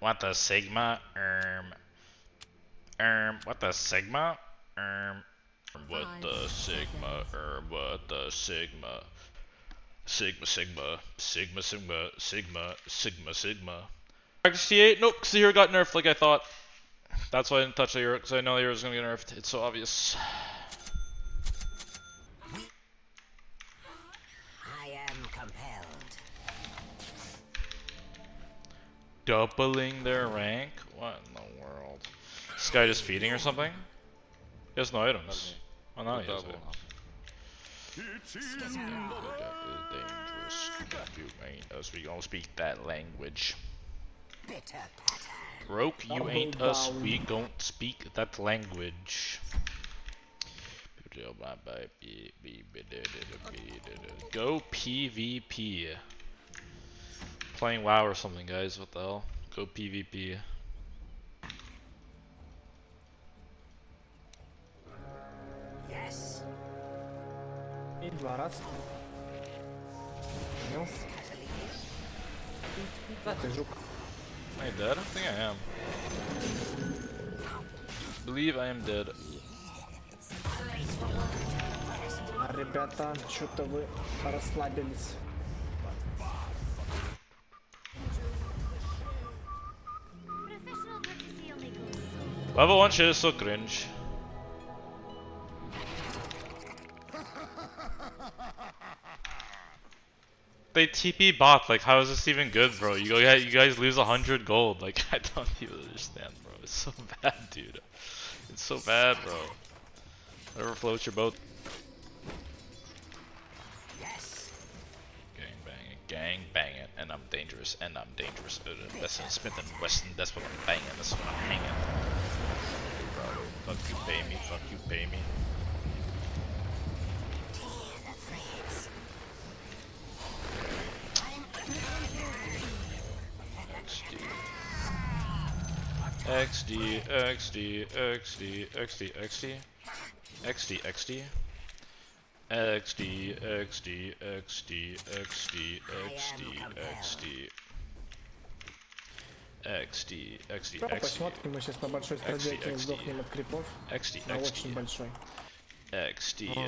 What the Sigma? What the Sigma? What the Sigma? What the Sigma? Sigma, Sigma, Sigma, Sigma, Sigma, Sigma, Sigma. XT8? Nope, because the hero got nerfed like I thought. That's why I didn't touch the hero, because I know the hero's gonna get nerfed. It's so obvious. I am compelled. Doubling their rank? What in the world? Is this guy just feeding or something? He has no items. Oh, no, he has items. That is dangerous. You ain't us. We gonna speak that language. Broke, you ain't us. We don't speak that language. Go PvP. Playing WoW or something, guys. What the hell? Go PvP. Yes. Am I dead? I think I am. I believe I am dead. Level 1 shit is so cringe. They TP bot, like how is this even good, bro? You guys lose 100 gold, like I don't even understand, bro. It's so bad, dude. It's so bad, bro. Whatever floats your boat. Yes. Gang bang it, and I'm dangerous, and I'm dangerous. Weston Smith and Weston, that's what I'm banging, that's what I'm hanging. Bro, fuck you, pay me. Fuck you, pay me. XD, XD, XD, XD, XD, XD, XD, XD, XD, XD, XD, XD, XD, XD, посмотрим, мы сейчас на большой стадионе сдохнем от крипов. XD, очень большой. XD, XD, XD,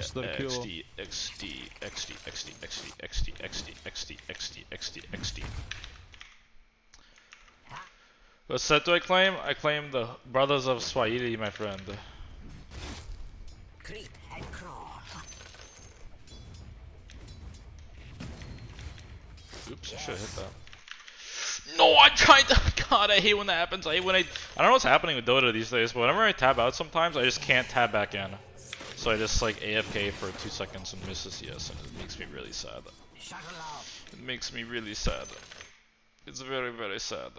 XD, XD, XD, XD, XD, XD, XD, XD, XD. What set do I claim? I claim the Brothers of Swahili, my friend. Creep and crawl. Oops, I should have hit that. No, I tried to. God, I hate when that happens. I hate when I don't know what's happening with Dota these days, but whenever I tab out sometimes, I just can't tab back in. So I just like AFK for 2 seconds and miss a CS, and it makes me really sad. It makes me really sad. It's very, very sad.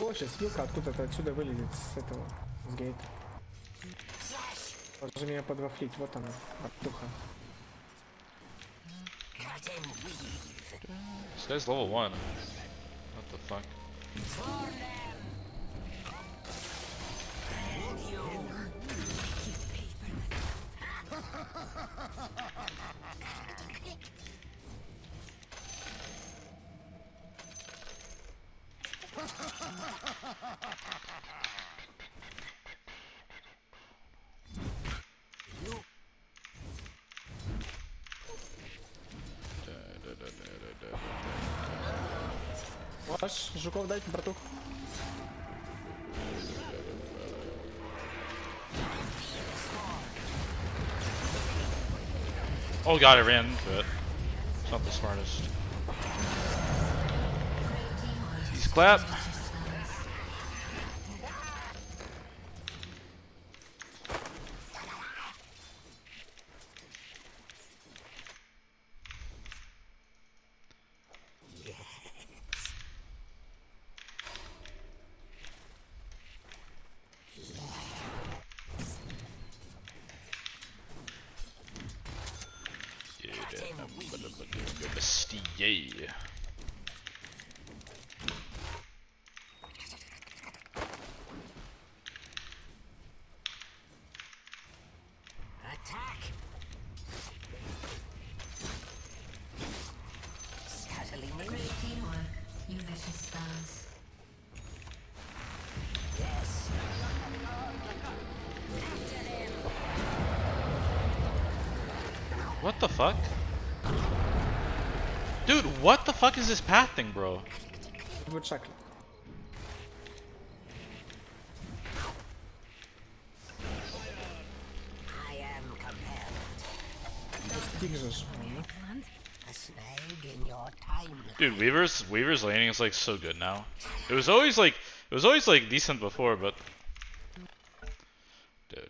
О, сейчас Юка откуда-то отсюда вылезет с этого, с гейта. Можно меня подвафлить, вот она, оттуха. This guy's level 1. What the fuck? Ваш жуков дайте, братух. Oh god, I ran into it. It's not the smartest. He's clapped. Attack! Scuttling the great teamwork, you vicious stars. Yes! What the fuck? Dude, what the fuck is this path thing, bro? Go check. Dude, Weaver's laning is like so good now. It was always like decent before, but go.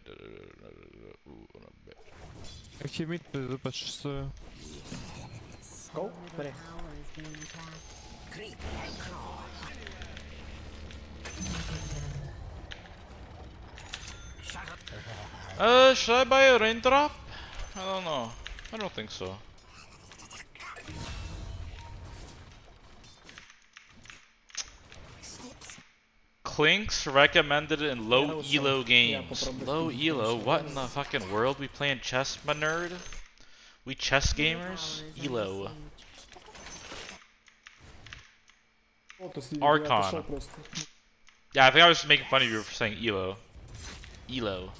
Should I buy a raindrop? I don't know. I don't think so. Clinkz recommended in low elo games. Low elo? What in the fucking world? We playing chess, my nerd? We chess gamers? Elo. Archon. Yeah, I think I was making fun of you for saying elo. Elo.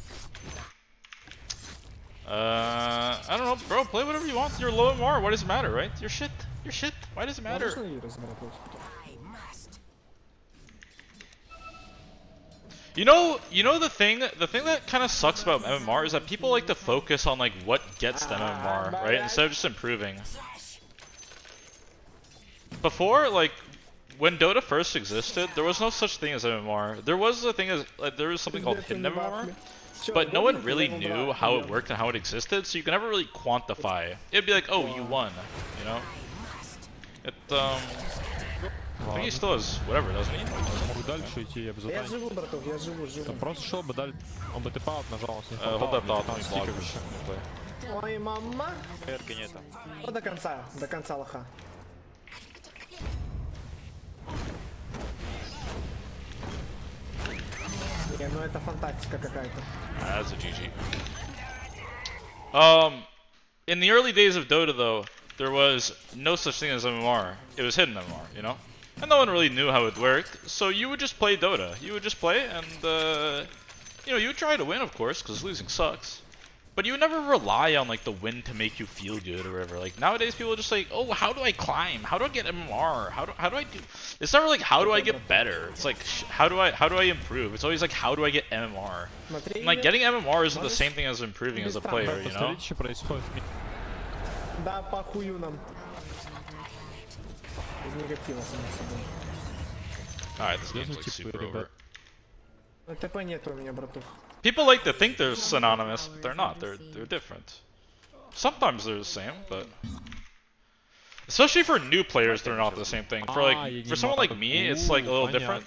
I don't know, bro, play whatever you want. You're low MR, why does it matter, right? Your shit. Your shit. Why does it matter? You know the thing that kind of sucks about MMR is that people like to focus on like what gets them MMR, right? Instead of just improving. Before, like when Dota first existed, there was no such thing as MMR. There was a thing as like, there was something called hidden MMR. But no one really knew how it worked and how it existed, so you can never really quantify. It'd be like, oh, you won, you know? It, I think he still has whatever, doesn't he? Hold that thought, let me block this shit and play. Ой, мама! До конца лоха. Ну это фантастика какая-то. That's a GG. In the early days of Dota though, there was no such thing as MMR. It was hidden MMR, you know? And no one really knew how it worked, so you would just play Dota. You would just play and, you know, you would try to win of course, because losing sucks. But you would never rely on like the win to make you feel good or whatever. Like nowadays people are just like, oh, how do I climb? How do I get MMR? How do I do? It's never like how do I get better? It's like how do I improve? It's always like how do I get MMR? And, like getting MMR isn't the same thing as improving as a player, you know? Alright, this game's like super over. People like to think they're synonymous, but they're not. They're different. Sometimes they're the same, but especially for new players, they're not the same thing. For someone like me, it's like a little different.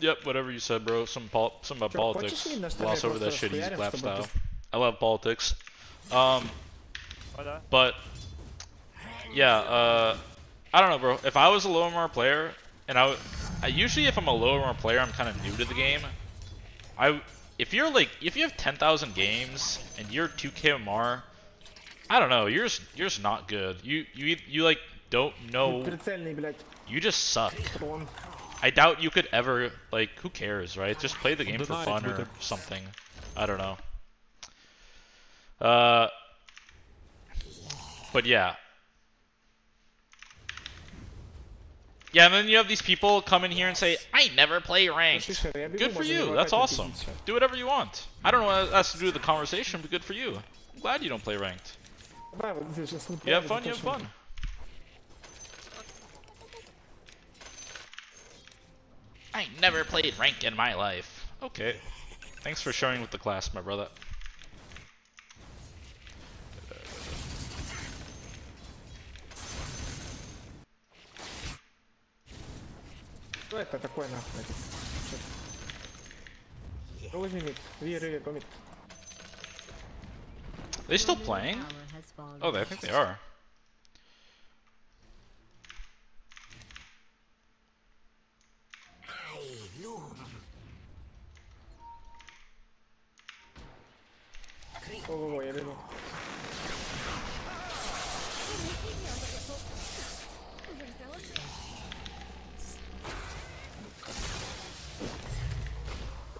Yep, whatever you said, bro. Some about politics. Gloss over that shitty lap style. I love politics. But yeah, I don't know, bro. If I was a low MR player, and I usually if I'm a low MR player, I'm kind of new to the game. If you have 10,000 games and you're 2k MR, I don't know, you're just not good. You like don't know. You just suck. I doubt you could ever like. Who cares, right? Just play the game for fun or something. I don't know. But yeah. Yeah, and then you have these people come in here and say, I never play ranked. Good for you. That's awesome. Do whatever you want. I don't know what that has to do with the conversation, but good for you. I'm glad you don't play ranked. You have fun, you have fun. I never played ranked in my life. Okay. Thanks for sharing with the class, my brother. Это такой нахуй. Are they still playing? Oh, I think they are. go, ya vengo.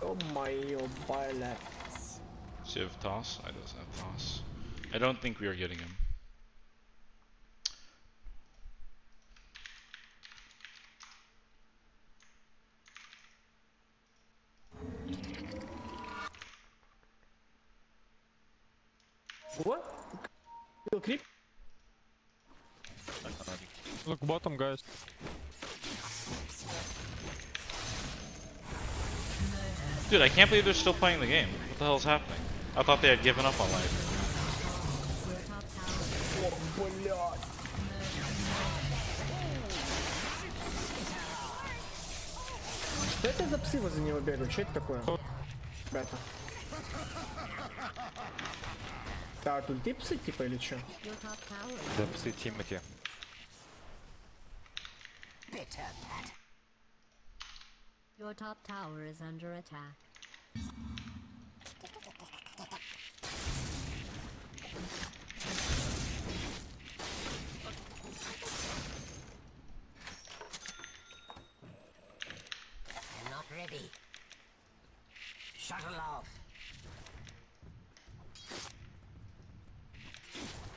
Oh my, oh my laps. Does he have toss? I don't have toss. I don't think we are getting him. What? Kill creep? Look bottom, guys. Dude, I can't believe they're still playing the game. What the hell is happening? I thought they had given up on life. Что это за псы возле него бегают? Что это такое? Ребята. Да, тут ты псы типа или что? Да, псы Тимати. Your top tower is under attack. I'm not ready. Shuttle off.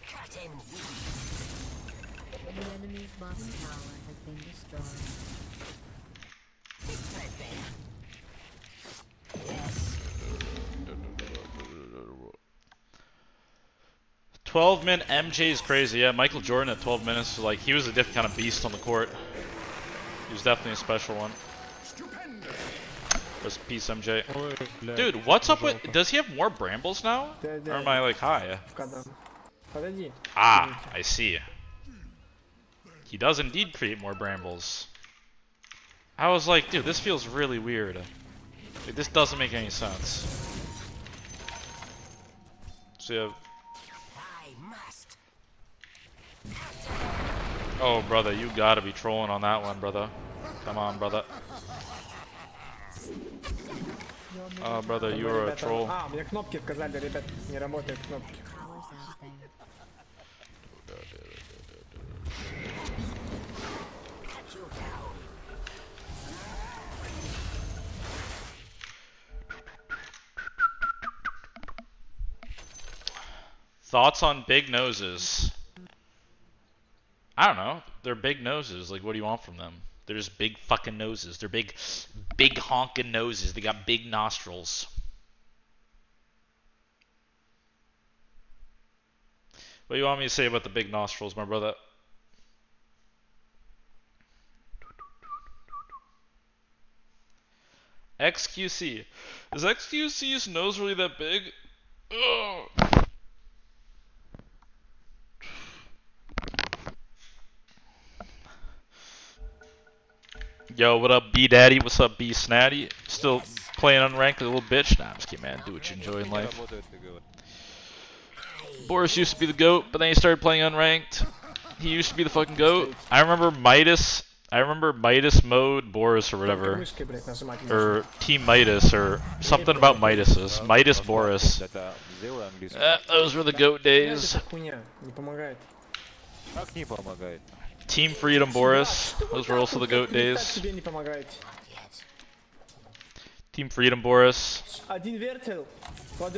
Cut him. The enemy's bottom tower has been destroyed. Yes. 12 min MJ is crazy. Yeah, Michael Jordan at 12 minutes, like he was a different kind of beast on the court. He was definitely a special one. Rest in peace, MJ. Dude, what's up with? Does he have more brambles now? Or am I like high? Ah, I see. He does indeed create more brambles. I was like, dude, this feels really weird. Like, this doesn't make any sense. So yeah. Oh, brother, you gotta be trolling on that one, brother. Come on, brother. Oh, brother, you are a troll. Thoughts on big noses? I don't know. They're big noses. Like, what do you want from them? They're just big fucking noses. They're big honking noses. They got big nostrils. What do you want me to say about the big nostrils, my brother? XQC. Is XQC's nose really that big? Ugh. Yo, what up, B Daddy? What's up, B Snatty? Still playing unranked, little bitch. Nah, I'm just kidding, man. Do what you enjoy in life. Boris used to be the GOAT, but then he started playing unranked. He used to be the fucking GOAT. I remember Midas mode Boris or whatever. Or Team Midas or something about Midas's. Midas Boris. Those were the GOAT days. Team Freedom Boris, those were also the GOAT days. Team Freedom Boris. I don't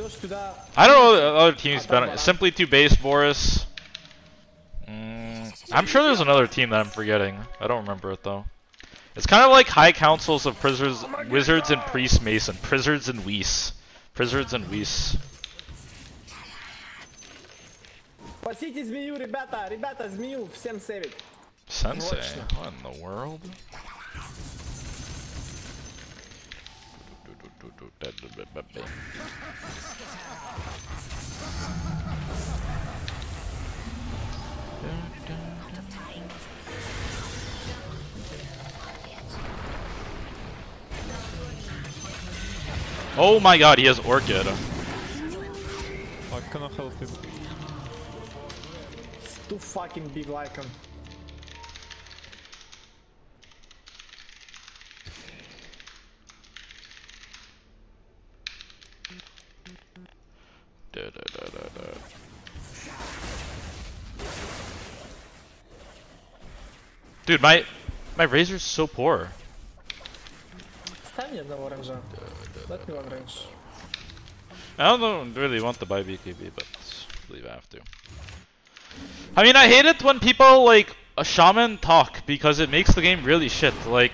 know the other team's been. Simply 2 Base Boris. I'm sure there's another team that I'm forgetting. I don't remember it though. It's kind of like High Councils of Prisoners, Wizards and Priest Mason. Prisards and Whis. Prisards and Whis. Спасите змею, ребята! Ребята, змею! Всем сейвить! Sensei? What in the world? Oh my god, he has Orchid. I cannot help him. Too fucking big Lycan. Dude, my Razor's so poor. Let me one range. I don't really want to buy BKB, but I believe I have to. I mean, I hate it when people like a shaman talk because it makes the game really shit. Like,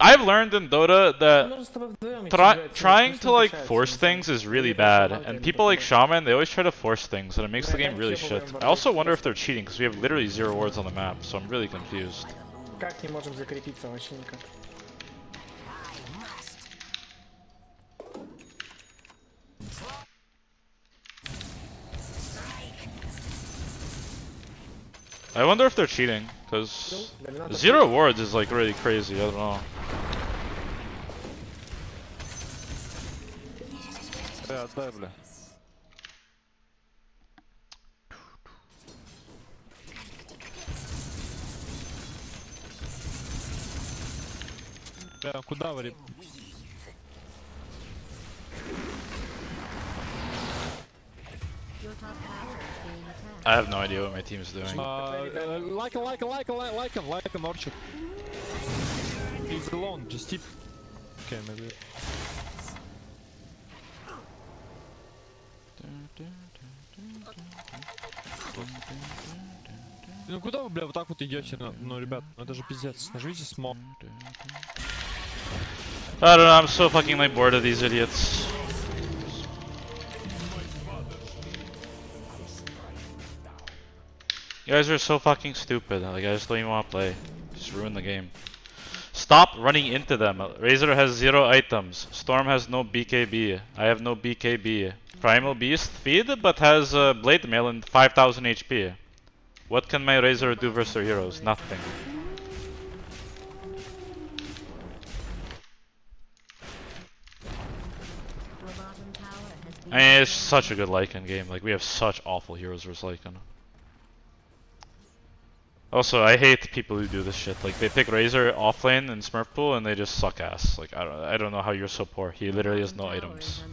I've learned in Dota that trying to like force things is really bad, and people like shaman, they always try to force things, and it makes the game really shit. I also wonder if they're cheating because we have literally 0 wards on the map, so I'm really confused. I wonder if they're cheating, because 0 wards is like really crazy, I don't know. I have no idea what my team is doing. Like him, Orchid. He's alone, just hit. Okay, maybe. Ну куда вы, бля, вот так вот идете? Ну, ребят, ну это же пиздец. Нажмите смог. I don't know, I'm so fucking like bored of these idiots. You guys are so fucking stupid, like I just don't even want to play. Just ruin the game. Stop running into them. Razor has 0 items. Storm has no BKB. I have no BKB. Primal Beast feed but has Blade Mail and 5000 HP. What can my Razor do versus their heroes? Nothing. I mean, it's such a good Lycan game. Like, we have such awful heroes versus Lycan. Also, I hate people who do this shit. Like, they pick Razor offlane and Smurf pool, and they just suck ass. Like, I don't know how you're so poor. He literally has no items.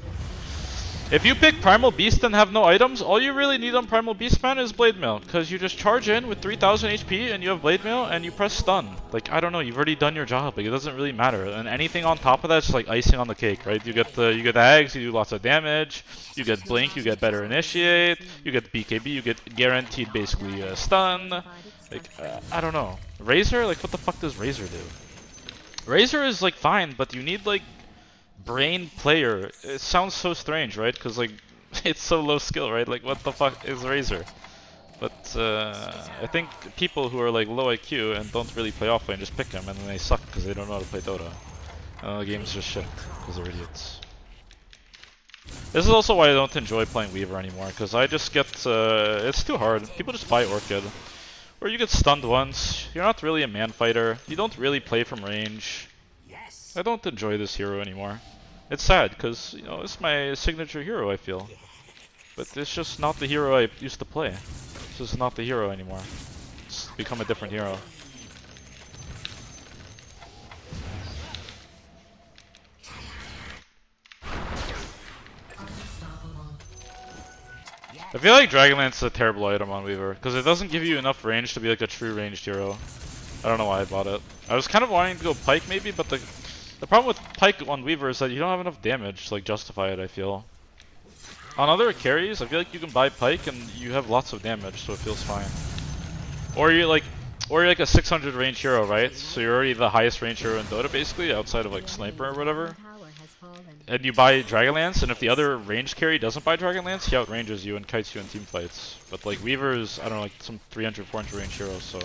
If you pick Primal Beast and have no items, all you really need on Primal Beast, man, is Blade Mail, because you just charge in with 3000 HP and you have Blade Mail and you press stun. Like, I don't know, you've already done your job. Like, it doesn't really matter. And anything on top of that's just like icing on the cake, right? You get the eggs, you do lots of damage, you get blink, you get better initiate, you get BKB, you get guaranteed basically stun. Like, I don't know. Razor? Like, what the fuck does Razor do? Razor is, like, fine, but you need, like, brain player. It sounds so strange, right? Because, like, it's so low skill, right? Like, what the fuck is Razor? But, I think people who are, like, low IQ and don't really play offlane just pick them, and then they suck because they don't know how to play Dota. The game's just shit because they're idiots. This is also why I don't enjoy playing Weaver anymore, because I just get, it's too hard. People just buy Orchid. Or you get stunned once, you're not really a man fighter, you don't really play from range. Yes. I don't enjoy this hero anymore. It's sad, because, you know, it's my signature hero, I feel. But it's just not the hero I used to play. It's just not the hero anymore. It's become a different hero. I feel like Dragonlance is a terrible item on Weaver, because it doesn't give you enough range to be like a true ranged hero. I don't know why I bought it. I was kind of wanting to go Pike maybe, but the problem with Pike on Weaver is that you don't have enough damage to like justify it, I feel. On other carries, I feel like you can buy Pike and you have lots of damage, so it feels fine. Or you're like a 600 range hero, right? So you're already the highest range hero in Dota basically, outside of like Sniper or whatever. And you buy Dragonlance, and if the other range carry doesn't buy Dragonlance, he outranges you and kites you in team fights. But like Weaver's, I don't know, like some 300, 400 range heroes. So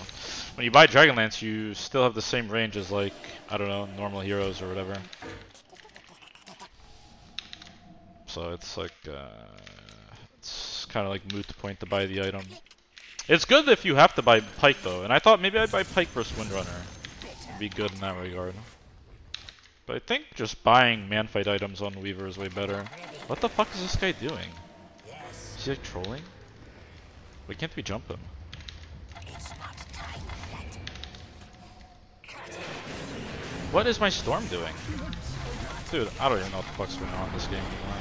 when you buy Dragonlance, you still have the same range as like, I don't know, normal heroes or whatever. So it's like, it's kind of like moot point to buy the item. It's good if you have to buy Pike though, and I thought maybe I'd buy Pike versus Windrunner. It'd be good in that regard. But I think just buying manfight items on Weaver is way better. What the fuck is this guy doing? Is he like trolling? Why can't we jump him? What is my Storm doing? Dude, I don't even know what the fuck's going on in this game anymore.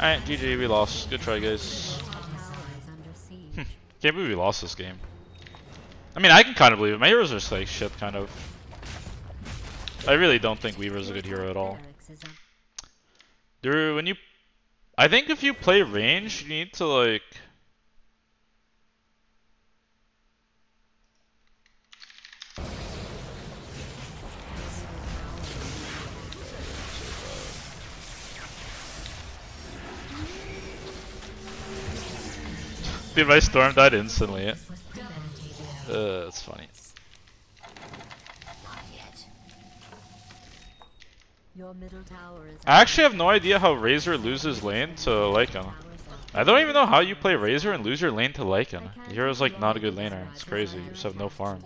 Alright, GG, we lost. Good try, guys. Can't believe we lost this game. I mean, I can kind of believe it. My heroes are just like shit, kind of. I really don't think Weaver's a good hero at all. Dude, when you... I think if you play range, you need to like... Dude, my storm died instantly. That's funny. I actually have no idea how Razor loses lane to Lycan. I don't even know how you play Razor and lose your lane to Lycan. The hero's like not a good laner. It's crazy. You just have no farm.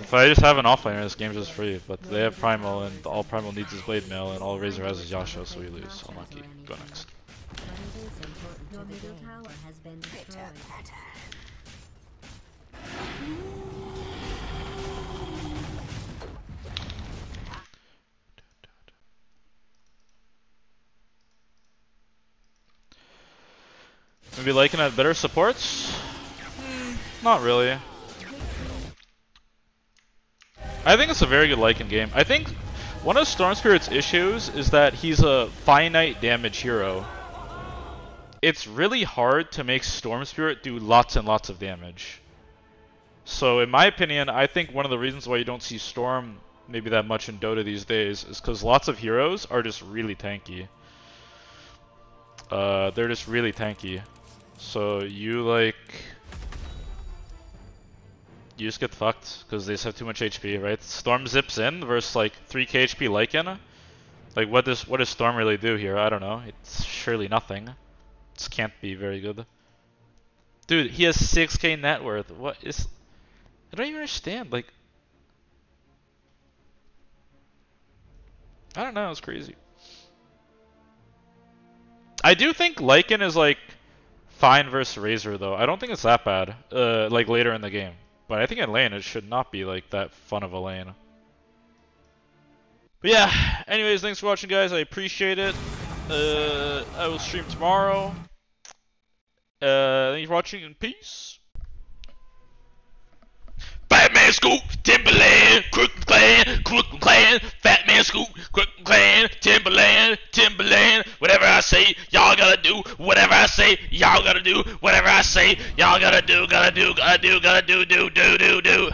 If I just have an offlaner, this game's just free. But they have Primal, and all Primal needs is Blade Mail, and all Razor has is Yasha, so we lose. Unlucky. Go next. Maybe Lycan had better supports? Not really. I think it's a very good Lycan game. I think one of Storm Spirit's issues is that he's a finite damage hero. It's really hard to make Storm Spirit do lots and lots of damage. So in my opinion, I think one of the reasons why you don't see Storm maybe that much in Dota these days is because lots of heroes are just really tanky. They're just really tanky. So you like... You just get fucked because they just have too much HP, right? Storm zips in versus like 3k HP Lycan. Like what does Storm really do here? I don't know. It's surely nothing. This can't be very good. Dude, he has 6k net worth. What is... I don't even understand. Like... I don't know. It's crazy. I do think Lycan is like fine versus Razor though. I don't think it's that bad. Like later in the game. But I think in lane, it should not be like that fun of a lane. But yeah, anyways, thanks for watching, guys. I appreciate it. I will stream tomorrow. Thanks for watching, and peace. Fat Man Scoop, Timberland, Crook Clan, Fat Man Scoop, Crook Clan, Timberland. Whatever I say, y'all gotta do. Whatever I say, y'all gotta do. Whatever I say, y'all gotta do. Gotta do.